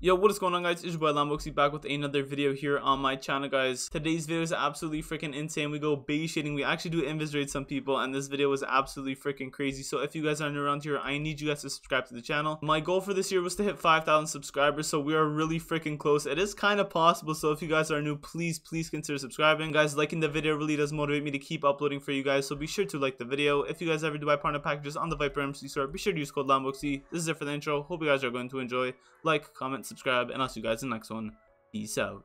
Yo, what is going on, guys? It's your boy Lamboxy, back with another video here on my channel, guys. Today's video is absolutely freaking insane. We go base shading, we actually do invis raid some people, and this video was absolutely freaking crazy. So if you guys aren't around here, I need you guys to subscribe to the channel. My goal for this year was to hit 5,000 subscribers, so we are really freaking close. It is kind of possible, so if you guys are new, please consider subscribing. Guys, liking the video really does motivate me to keep uploading for you guys, so be sure to like the video. If you guys ever do buy partner packages on the Viper MC store, be sure to use code Lamboxy. This is it for the intro. Hope you guys are going to enjoy. Like, comment, subscribe, and I'll see you guys in the next one. Peace out.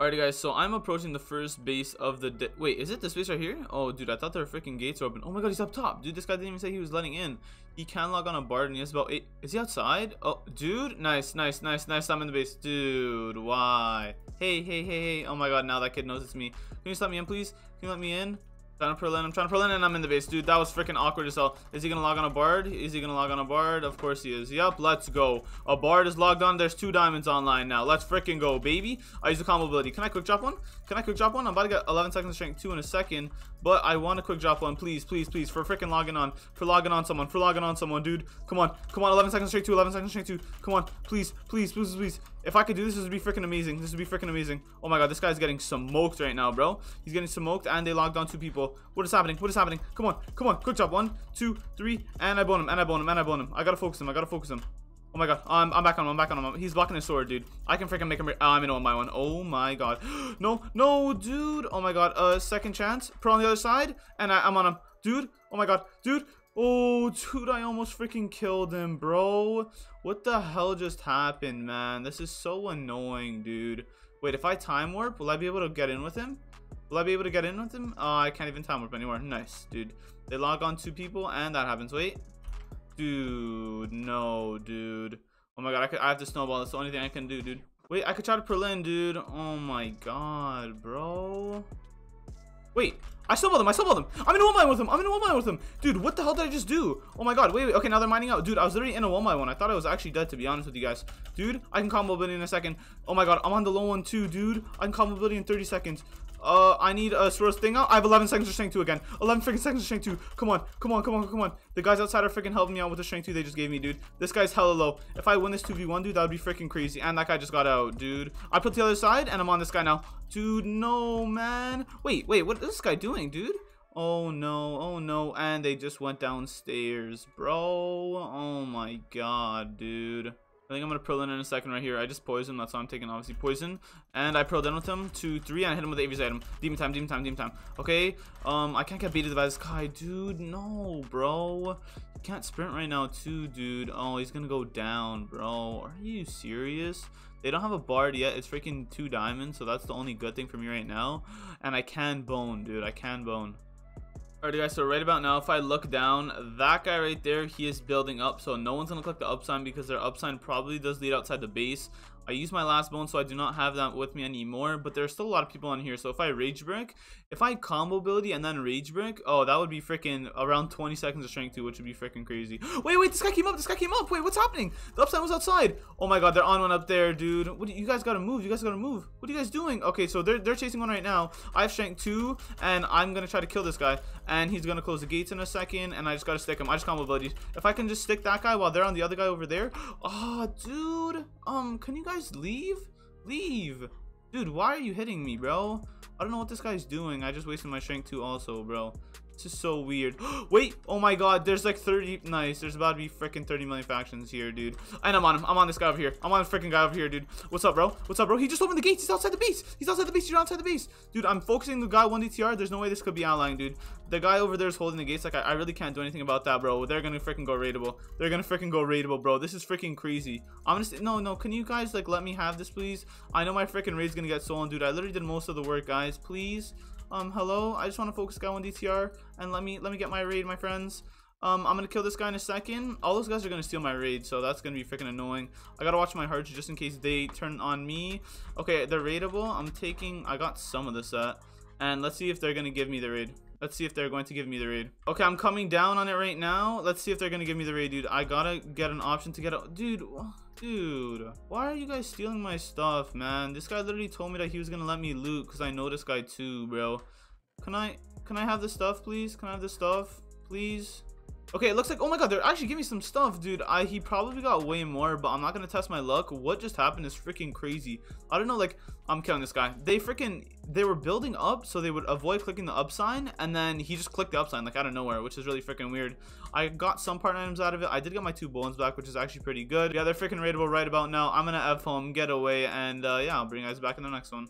Alrighty, guys, so I'm approaching the first base of the— wait, is it this base right here? Oh, dude, I thought their freaking gates were open. Oh my god, he's up top. Dude, this guy didn't even say he was letting in. He can log on a bar, and he has about 8. Is he outside? Oh, dude, nice. I'm in the base. Dude, why? Hey. Oh my god, now that kid knows it's me. Can you just let me in, please? Can you let me in? I'm trying to pull in, and I'm in the base. Dude, that was freaking awkward as hell. Is he gonna log on a bard? Of course he is. Yep, let's go. A bard is logged on. There's 2 diamonds online now. Let's freaking go, baby. I use the combo ability. Can I quick drop one? I'm about to get 11 seconds of strength 2 in a second, but I want to quick drop one. Please, for freaking logging on. For logging on someone, dude. Come on. 11 seconds straight 2. Come on. Please. If I could do this, this would be freaking amazing. Oh my god, this guy's getting smoked right now, bro. He's getting smoked, and they logged on 2 people. What is happening? Come on. Quick drop. 1, 2, 3, and I bone him. I gotta focus him. Oh my god. I'm back on him. He's blocking his sword, dude. I can freaking make him. I'm in 1v1. Oh my god. No, dude. Oh my god. Second chance. Pro on the other side, and I'm on him, dude. Oh my god, dude. Oh, dude, I almost freaking killed him, bro. What the hell just happened, man? This is so annoying, dude. Wait, if I time warp, will I be able to get in with him? I can't even time warp anywhere. Nice, dude. They log on 2 people, and that happens. Wait. Dude, no, dude. Oh, my God, I have to snowball. That's the only thing I can do, dude. Wait, I could try to Berlin, dude. Oh, my God, bro. Wait. I snowballed him. I'm in a 1v1 with him. Dude, what the hell did I just do? Oh my god. Wait. Okay, now they're mining out. Dude, I was literally in a 1v1. I thought I was actually dead, to be honest with you guys. Dude, I can combo ability in a second. Oh my god. I'm on the low one too, dude. I can combo ability in 30 seconds. I need a Soro's thing out. I have 11 seconds of strength 2 again. 11 freaking seconds of strength 2. Come on. The guys outside are freaking helping me out with the strength 2 they just gave me, dude. This guy's hella low. If I win this 2v1, dude, that would be freaking crazy. And that guy just got out, dude. I put the other side, and I'm on this guy now. Dude, no, man. Wait. What is this guy doing, dude? Oh no. And they just went downstairs, bro. Oh my god, dude. I think I'm gonna Pearl in a second right here. I just poison. That's why I'm taking, obviously, poison. And I Pearled in with him. 2, 3, and I hit him with the AV's item. Demon time. Okay. I can't get beated by this guy, dude. No, bro. You can't sprint right now, too, dude. Oh, he's gonna go down, bro. Are you serious? They don't have a bard yet. It's freaking 2 diamonds, so that's the only good thing for me right now. And I can bone, dude. Alrighty, guys, so right about now, if I look down, that guy right there, he is building up, so no one's gonna click the up sign because their up sign probably does lead outside the base. I used my last bone, so I do not have that with me anymore, but there's still a lot of people on here, so if I rage break, if I combo ability and then rage break, oh, that would be freaking around 20 seconds of strength 2, which would be freaking crazy. Wait, this guy came up, wait, what's happening? The up sign was outside. Oh my god, they're on one up there, dude. What do you guys gotta move? What are you guys doing? Okay, so they're chasing one right now. I have strength 2, and I'm gonna try to kill this guy. And he's gonna close the gates in a second, and I just gotta stick him. I just combo abilities. If I can just stick that guy while they're on the other guy over there. Oh, dude. Can you guys leave? Dude, why are you hitting me, bro? I don't know what this guy's doing. I just wasted my strength 2 also, bro. This is so weird. Wait, oh my god, there's like 30. Nice, there's about to be freaking 30 million factions here, dude. And I'm on him. I'm on this freaking guy over here, dude. What's up, bro? He just opened the gates. He's outside the base. You're outside the base. Dude, I'm focusing the guy 1 DTR. There's no way this could be outlying, dude. The guy over there is holding the gates. Like, I really can't do anything about that, bro. They're gonna freaking go raidable. Bro. This is freaking crazy. I'm gonna— no. Can you guys, like, let me have this, please? I know my freaking raid's gonna get stolen, dude. I literally did most of the work, guys. Please. Hello, I just want to focus guy 1 DTR, and let me get my raid, my friends. I'm gonna kill this guy in a second. All those guys are gonna steal my raid, so that's gonna be freaking annoying. I gotta watch my hearts just in case they turn on me. Okay, they're raidable. I got some of the set, and let's see if they're gonna give me the raid. Okay, I'm coming down on it right now. Let's see if they're gonna give me the raid, dude. I gotta get an option to get a— Dude, why are you guys stealing my stuff, man? This guy literally told me that he was gonna let me loot because I know this guy too, bro. Can I have this stuff, please? Okay, it looks like, oh my god, they're actually giving me some stuff, dude. He probably got way more, but I'm not gonna test my luck. What just happened is freaking crazy. I don't know, like, I'm killing this guy. They were building up so they would avoid clicking the up sign, and then he just clicked the up sign, like, out of nowhere, which is really freaking weird. I got some part items out of it. I did get my 2 bones back, which is actually pretty good. Yeah, they're freaking raidable right about now. I'm gonna F home, get away, and, yeah, I'll bring you guys back in the next one.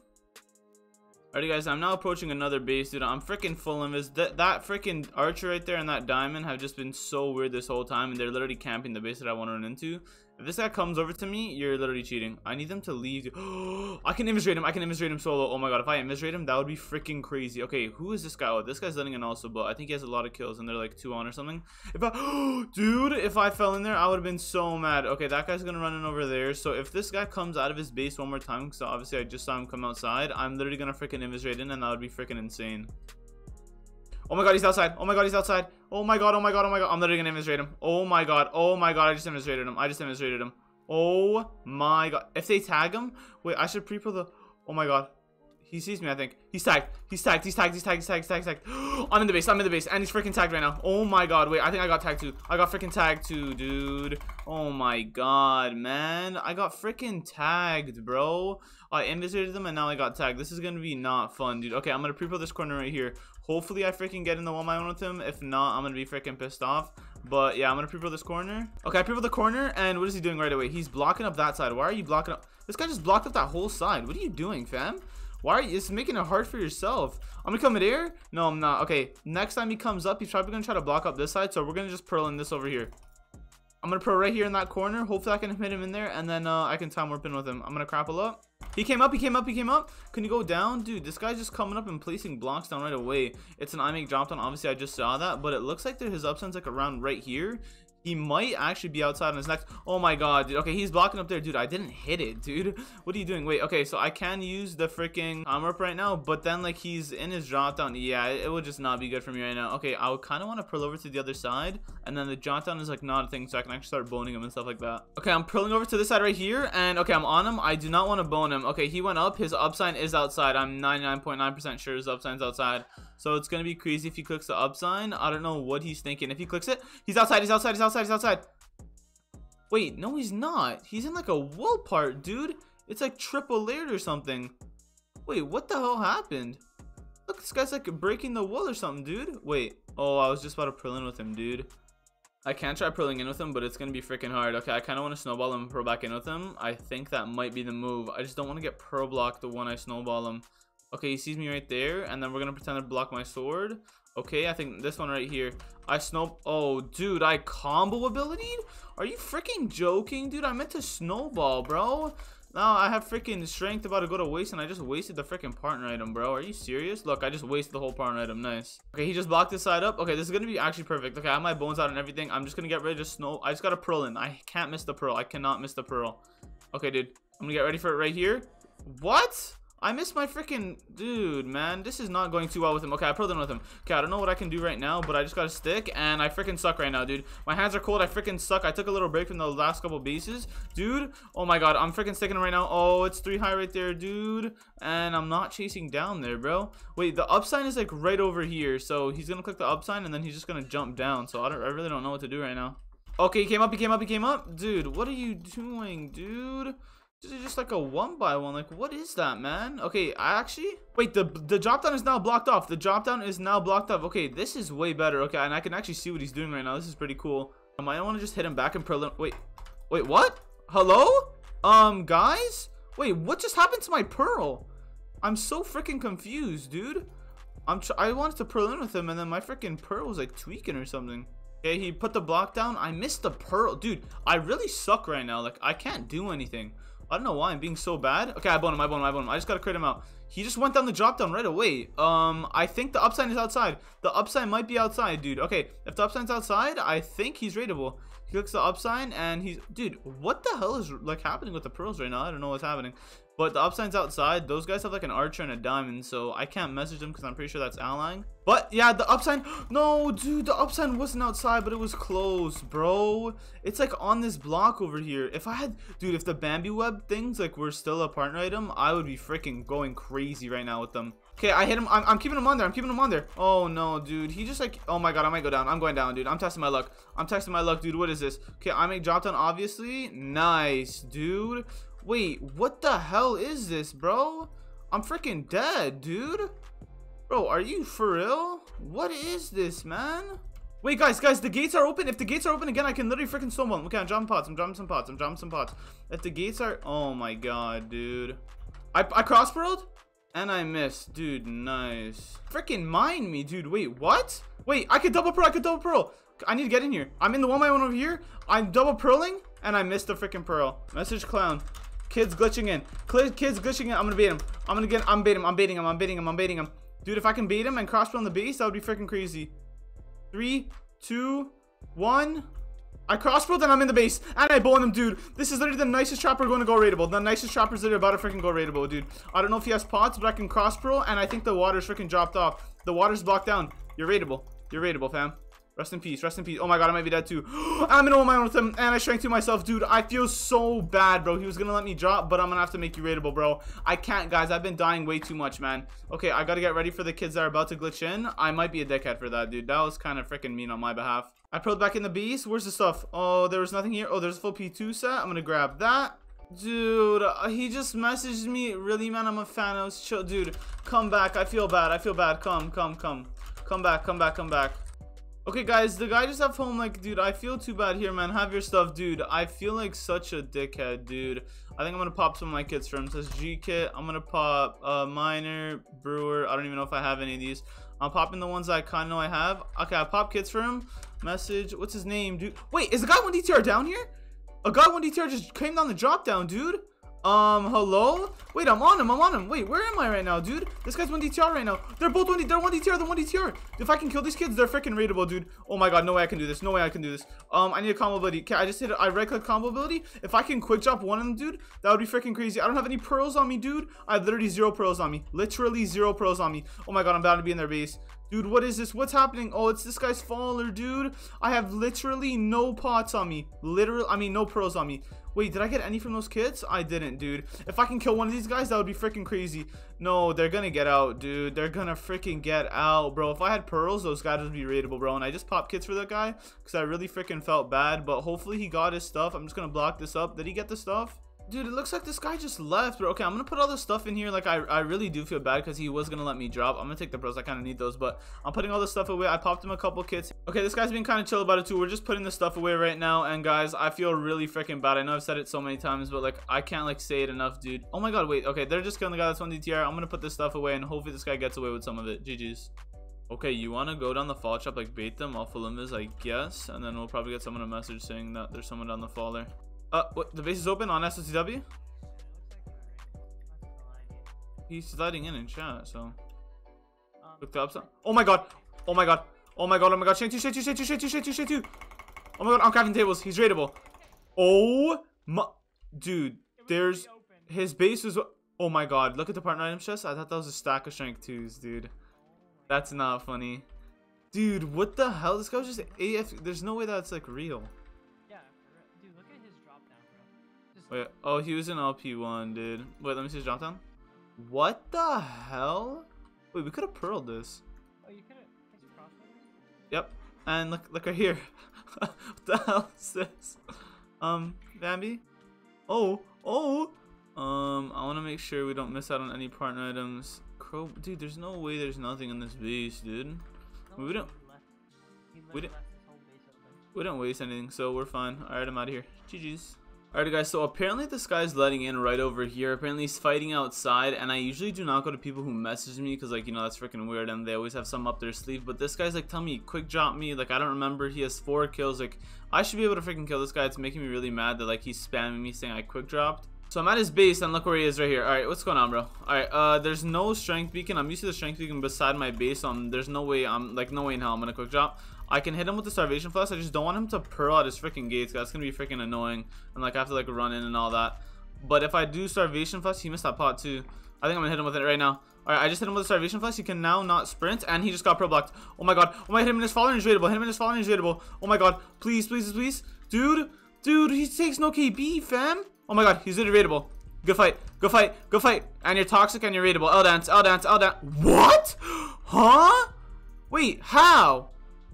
Alrighty guys, I'm now approaching another base, dude. I'm freaking full of this. That freaking archer right there and that diamond have just been so weird this whole time, and they're literally camping the base that I want to run into. If this guy comes over to me, you're literally cheating. I need them to leave. I can eviscerate him. I can eviscerate him solo. Oh my god, if I eviscerate him, that would be freaking crazy. Okay, who is this guy? Oh, this guy's letting in also, but I think he has a lot of kills, and they're like 2 on or something. If I, dude, if I fell in there, I would have been so mad. Okay, that guy's gonna run in over there. So if this guy comes out of his base one more time, because obviously I just saw him come outside, I'm literally gonna freaking eviscerate in, and that would be freaking insane. Oh my god, he's outside. Oh my god, he's outside. Oh my god, oh my god, oh my god. I'm literally gonna eviscerate him. Oh my god, oh my god. I just eviscerated him. I just eviscerated him. Oh my god. If they tag him, wait, I should pre-pro the. Oh my god. He sees me, I think. He's tagged. He's tagged. He's tagged. He's tagged. He's tagged. He's tagged. He's tagged. I'm in the base. I'm in the base. And he's freaking tagged right now. Oh my god. Wait, I think I got tagged too. I got freaking tagged too, dude. Oh my god, man. I got freaking tagged, bro. I eviscerated them and now I got tagged. This is gonna be not fun, dude. Okay, I'm gonna pre-pro this corner right here. Hopefully I freaking get in the 1v1 with him. If not, I'm gonna be freaking pissed off. But yeah, I'm gonna pre-pro this corner. Okay, I pre-pro the corner, and what is he doing right away? He's blocking up that side. Why are you blocking up? This guy just blocked up that whole side. What are you doing, fam? Why are you? It's making it hard for yourself. I'm gonna come midair? No, I'm not. Okay, next time he comes up, he's probably gonna try to block up this side, so we're gonna just pearl in this over here. I'm gonna pearl right here in that corner. Hopefully I can hit him in there, and then I can time warp in with him. I'm gonna grapple up. He came up, he came up, he came up. Can you go down? Dude, this guy's just coming up and placing blocks down right away. It's an I make drop down. Obviously, I just saw that, but it looks like his upsend's like around right here. He might actually be outside on his next. Oh my god, dude. Okay, he's blocking up there. Dude, I didn't hit it, dude. What are you doing? Wait, okay, so I can use the freaking arm up right now, but then, like, he's in his drop down. Yeah, it would just not be good for me right now. Okay, I would kind of want to pearl over to the other side, and then the drop down is, like, not a thing, so I can actually start boning him and stuff like that. Okay, I'm pearling over to this side right here, and, okay, I'm on him. I do not want to bone him. Okay, he went up. His up sign is outside. I'm 99.9% sure his up sign's outside. So it's going to be crazy if he clicks the up sign. I don't know what he's thinking. If he clicks it, he's outside, he's outside, he's outside, he's outside. Wait, no, he's not. He's in like a wall part, dude. It's like triple layered or something. Wait, what the hell happened? Look, this guy's like breaking the wall or something, dude. Wait, oh, I was just about to pearl in with him, dude. I can try pearling in with him, but it's going to be freaking hard. Okay, I kind of want to snowball him and pearl back in with him. I think that might be the move. I just don't want to get pearl blocked the one I snowball him. Okay, he sees me right there, and then we're gonna pretend to block my sword. Okay, I think this one right here. I snow. Oh, dude, I combo ability? Are you freaking joking, dude? I meant to snowball, bro. Now I have freaking strength about to go to waste, and I just wasted the freaking partner item, bro. Are you serious? Look, I just wasted the whole partner item. Nice. Okay, he just blocked this side up. Okay, this is gonna be actually perfect. Okay, I have my bones out and everything. I'm just gonna get ready to snow. I just got a pearl in. I can't miss the pearl. I cannot miss the pearl. Okay, dude, I'm gonna get ready for it right here. What? I missed my freaking dude, man. This is not going too well with him. Okay, I pearled in with him. Okay, I don't know what I can do right now, but I just got a stick, and I freaking suck right now, dude. My hands are cold. I freaking suck. I took a little break from the last couple bases, dude. Oh my god, I'm freaking sticking him right now. Oh, it's 3 high right there, dude, and I'm not chasing down there, bro. Wait, the up sign is like right over here, so he's gonna click the up sign, and then he's just gonna jump down. So I really don't know what to do right now. Okay, he came up. He came up. He came up, dude. What are you doing, dude? This is just like a 1x1. Like, what is that, man? Okay, I actually... Wait, the drop down is now blocked off. The drop down is now blocked off. Okay, this is way better. Okay, and I can actually see what he's doing right now. This is pretty cool. I want to just hit him back and pearl him. Wait. Wait, what? Hello? Guys? Wait, what just happened to my pearl? I'm so freaking confused, dude. I wanted to pearl in with him, and then my freaking pearl was, like, tweaking or something. Okay, he put the block down. I missed the pearl. Dude, I really suck right now. Like, I can't do anything. I don't know why I'm being so bad. Okay, I bone him, I bone him, I bone him. I just gotta crit him out. He just went down the drop down right away. I think the upside is outside. The upside might be outside, dude. Okay, if the upside's outside, I think he's raidable. He clicks the upside and he's... Dude, what the hell is like happening with the pearls right now? I don't know what's happening. But the upside's outside. Those guys have like an archer and a diamond, so I can't message them because I'm pretty sure that's allying. But yeah, the upside... No, dude, the upside wasn't outside, but it was close, bro. It's like on this block over here. If I had... Dude, if the Bambi web things like were still a partner item, I would be freaking going crazy right now with them. Okay, I hit him. I'm keeping him on there. Oh, no, dude. He just like... Oh, my God. I might go down. I'm going down, dude. I'm testing my luck. What is this? Okay, I make drop down, obviously. Nice, dude. Wait, what the hell is this, bro? I'm freaking dead, dude. Bro, are you for real? What is this, man? Wait, guys, the gates are open. If the gates are open again, I can literally freaking stone one. Okay, I'm dropping pots. If the gates are... Oh, my God, dude. I cross-pearled? And I missed, dude. Nice. Freaking mine me, dude. Wait, what? Wait, I could double pearl. I need to get in here. I'm in the 1x1 over here. I'm double pearling, and I missed the freaking pearl. Message clown. Kids glitching in. I'm gonna bait him. I'm baiting him. Dude, if I can bait him and cross pearl on the base, that would be freaking crazy. 3, 2, 1. I crossbow, then I'm in the base, and I bone him, dude. This is literally the nicest trap we're going to go raidable. The nicest trap is literally about to freaking go raidable, dude. I don't know if he has pots, but I can crossbow, and I think the water's freaking dropped off. The water's blocked down. You're raidable. You're raidable, fam. Rest in peace. Oh, my God. I might be dead, too. I'm in all my own with him, and I shrank to myself, dude. I feel so bad, bro. He was going to let me drop, but I'm going to have to make you raidable, bro. I can't, guys. I've been dying way too much, man. Okay, I got to get ready for the kids that are about to glitch in. I might be a dickhead for that, dude. That was kind of freaking mean on my behalf. I pearled back in the beast. Where's the stuff? Oh, there was nothing here. Oh, there's a full P2 set. I'm going to grab that. Dude, he just messaged me. Really, man? I'm a fan. I was chill. Dude, come back. I feel bad. Come. Come back. Okay, guys, the guy just left home like, dude, I feel too bad here, man. Have your stuff, dude. I feel like such a dickhead, dude. I think I'm going to pop some of my kits for him. It says G kit. I'm going to pop Miner, Brewer. I don't even know if I have any of these. I'm popping the ones I kind of know I have. Okay, I pop kits for him. Message. What's his name, dude? Wait, is the guy 1 DTR down here? A guy 1 DTR just came down the drop down, dude. Hello? Wait, I'm on him. Wait, where am I right now, dude? This guy's 1 DTR right now. They're both 1 DTR. If I can kill these kids, they're freaking raidable, dude. Oh my God, no way I can do this. I need a combo ability. Okay, I just hit it. I right-click combo ability. If I can quick drop one of them, dude, that would be freaking crazy. I don't have any pearls on me, dude. I have literally 0 pearls on me. Oh my God, I'm about to be in their base. Dude, what is this? What's happening? Oh, it's this guy's faller, dude. I have literally no pots on me. No pearls on me. Wait, did I get any from those kids? I didn't, dude. If I can kill one of these guys, that would be freaking crazy. No, they're gonna get out, dude. They're gonna freaking get out, bro. If I had pearls, those guys would be raidable, bro. And I just popped kits for that guy because I really freaking felt bad. But hopefully he got his stuff. I'm just gonna block this up. Did he get the stuff? Dude, it looks like this guy just left, bro. Okay, I'm gonna put all this stuff in here. Like, I really do feel bad because he was gonna let me drop. I'm gonna take the pros. I kind of need those, but I'm putting all this stuff away. I popped him a couple kits. Okay, this guy's been kind of chill about it, too. We're just putting this stuff away right now, and, guys, I feel really freaking bad. I know I've said it so many times, but, like, I can't, like, say it enough, dude. Oh, my God, wait. Okay, they're just killing the guy that's 1 DTR. I'm gonna put this stuff away, and hopefully this guy gets away with some of it. GG's. Okay, you want to go down the fall trap, like, bait them off Olympus, I guess, and then we'll probably get someone a message saying that there's someone down the faller. What, the base is open on SOTW? He's sliding in chat, so. Looked up. Oh my God! Oh my god! Shade 2! Oh my God! I'm crafting tables. He's raidable. Oh my, dude! There's his base is. Oh my God! Look at the partner item chest. I thought that was a stack of Strength 2s, dude. That's not funny, dude. What the hell? This guy was just AF. There's no way that's like real. Wait, oh, he was in LP1, dude. Wait, let me see his drop down. What the hell? Wait, we could have pearled this. Oh, you could have crossed it? Yep. And look right here. What the hell is this? Bambi? Oh. I want to make sure we don't miss out on any partner items. Crow, dude, there's no way there's nothing in this base, dude. We didn't waste anything, so we're fine. All right, I'm out of here. GG's. Alright guys, so apparently this guy's letting in right over here. Apparently he's fighting outside, and I usually do not go to people who message me because, like, you know, that's freaking weird and they always have some up their sleeve. But this guy's like telling me quick drop me, like, I don't remember. He has 4 kills. Like, I should be able to freaking kill this guy. It's making me really mad that, like, he's spamming me saying I quick dropped. So I'm at his base, and look where he is right here. Alright, what's going on, bro? Alright, there's no strength beacon. I'm used to the strength beacon beside my base, so there's no way in hell I'm gonna quick drop. I can hit him with the starvation flask. I just don't want him to pearl out his freaking gates. That's gonna be freaking annoying, and, like, I have to, like, run in and all that. But if I do starvation flask, he missed that pot too. I think I'm gonna hit him with it right now. Alright, I just hit him with the starvation flask. He can now not sprint, and he just got pearl blocked. Oh my God. Oh my, hit him in his faller and he's raidable. Oh my God. Please, please, please. Dude, he takes no KB, fam. Oh my God, he's literally raidable. Go fight. Go fight. Go fight. And you're toxic and you're readable. L dance. L dance. L dance. What? Huh? Wait, how?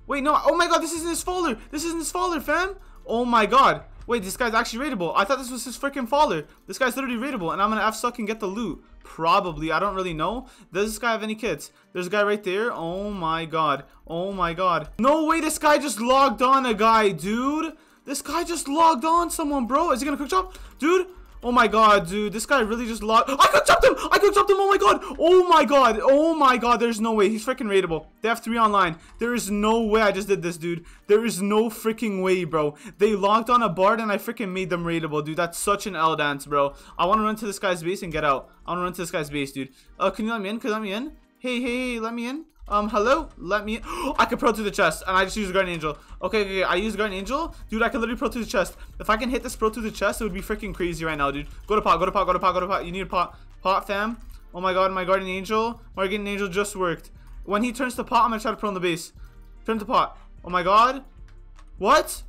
Wait, no. Oh my god, this isn't his folder. This isn't his folder, fam. Oh my god. Wait, this guy's actually raidable. I thought this was his freaking folder. This guy's literally raidable, and I'm gonna F-suck and get the loot. Probably. I don't really know. Does this guy have any kids? There's a guy right there. Oh my god. Oh my god. No way, this guy just logged on a guy, dude. This guy just logged on someone, bro. Is he gonna quick chop? Dude. Oh my god, dude, this guy really just logged. I could chop him! I could chop him! Oh my god! Oh my god! Oh my god! There's no way. He's freaking raidable. They have 3 online. There is no way I just did this, dude. There is no freaking way, bro. They logged on a bard and I freaking made them raidable, dude. That's such an L dance, bro. I want to run to this guy's base and get out. I want to run to this guy's base, dude. Can you let me in? Can you let me in? Hey, hey, hey, let me in. Hello? Let me- I can pro to the chest, and I just use a Guardian Angel. Okay, okay, I use Guardian Angel. Dude, I can literally pro to the chest. If I can hit this pro to the chest, it would be freaking crazy right now, dude. Go to pot, go to pot, go to pot, go to pot. You need a pot. Pot, fam. Oh my god, my Guardian Angel. My Guardian Angel just worked. When he turns to pot, I'm gonna try to pro on the base. Turn to pot. Oh my god. What?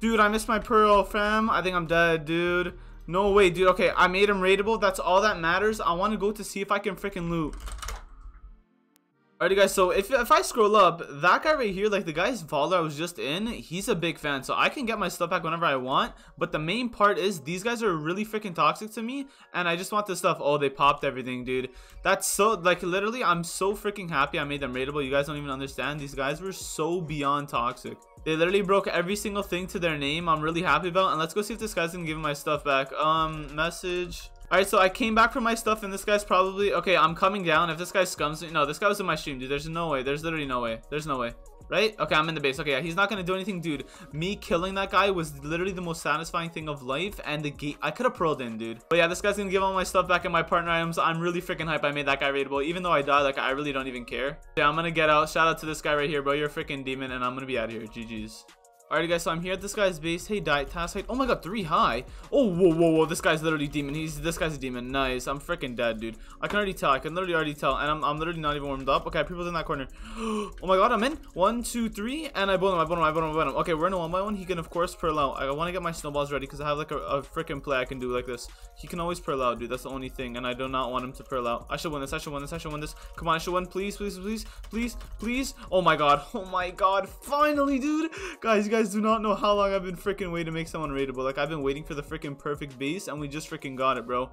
Dude, I missed my pearl, fam. I think I'm dead, dude. No way, dude. Okay, I made him raidable. That's all that matters. I want to go to see if I can freaking loot. Alrighty guys, so if I scroll up, that guy right here, like the guy's folder I was just in, he's a big fan, so I can get my stuff back whenever I want, but the main part is these guys are really freaking toxic to me, and I just want this stuff. Oh, they popped everything, dude. That's so, like, literally, I'm so freaking happy I made them raidable. You guys don't even understand. These guys were so beyond toxic. They literally broke every single thing to their name. I'm really happy about, and let's go see if this guy's gonna give me my stuff back. Message... Alright, so I came back for my stuff, and this guy's probably... Okay, I'm coming down. If this guy scums me... No, this guy was in my stream, dude. There's no way. There's literally no way. There's no way. Right? Okay, I'm in the base. Okay, yeah, he's not gonna do anything, dude. Me killing that guy was literally the most satisfying thing of life, and the gate... I could have pearled in, dude. But yeah, this guy's gonna give all my stuff back and my partner items. I'm really freaking hype I made that guy raidable. Even though I died, like, I really don't even care. Yeah, I'm gonna get out. Shout out to this guy right here, bro. You're a freaking demon, and I'm gonna be out of here. GG's. Alrighty guys, so I'm here at this guy's base. Hey, die, task height. Oh my god, 3 high. Oh, whoa, whoa, whoa. This guy's literally demon. This guy's a demon. Nice. I'm freaking dead, dude. I can already tell. I can literally already tell. And I'm literally not even warmed up. Okay, people's in that corner. Oh my god, I'm in. 1, 2, 3. And I bone him. I bone him. I bone him. I bone him. Okay, we're in a 1x1. He can, of course, pearl out. I want to get my snowballs ready because I have, like, a freaking play I can do like this. He can always pearl out, dude. That's the only thing. And I do not want him to pearl out. I should win this. I should win this. I should win this. Come on, I should win. Please, please, please, please, please. Oh my god. Oh my god. Finally, dude. Guys, you guys do not know how long I've been freaking waiting to make someone raidable. Like, I've been waiting for the freaking perfect base, and we just freaking got it, bro.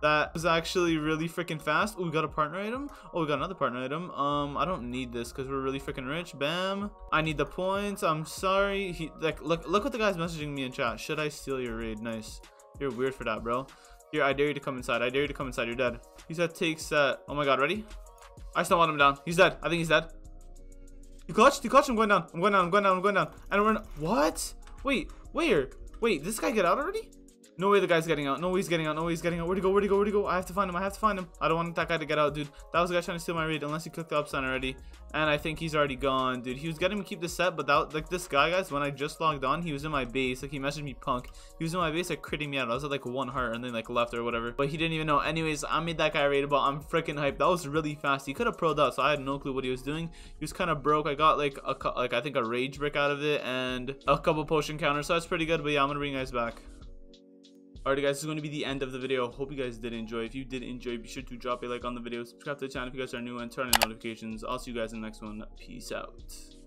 That was actually really freaking fast. Oh, we got a partner item. Oh, we got another partner item. I don't need this because we're really freaking rich. Bam. I need the points. I'm sorry. He, like, look what the guy's messaging me in chat. Should I steal your raid? Nice. You're weird for that, bro. Here, I dare you to come inside. I dare you to come inside. You're dead. He said takes that. Oh my god, ready? I still want him down. He's dead. I think he's dead. You clutched? You clutched? I'm going down. I'm going down. I'm going down. I'm going down. And we're in... What? Wait. Where? Wait. This guy get out already? No way the guy's getting out. No way he's getting out. No way he's getting out. Where'd he go? Where'd he go? Where'd he go? I have to find him. I have to find him. I don't want that guy to get out, dude. That was the guy trying to steal my raid unless he clicked the up sign already. And I think he's already gone, dude. He was getting me to keep the set, but that, like, this guy, guys, when I just logged on, he was in my base. Like, he messaged me punk. He was in my base, like, critting me out. I was at, like, 1 heart and then, like, left or whatever. But he didn't even know. Anyways, I made that guy raidable. I'm freaking hyped. That was really fast. He could have pro'd out, so I had no clue what he was doing. He was kind of broke. I got, like, I think a rage brick out of it and a couple potion counters, so that's pretty good. But yeah, I'm gonna bring you guys back. Alrighty guys, this is going to be the end of the video. Hope you guys did enjoy. If you did enjoy, be sure to drop a like on the video, subscribe to the channel if you guys are new, and turn on notifications. I'll see you guys in the next one. Peace out.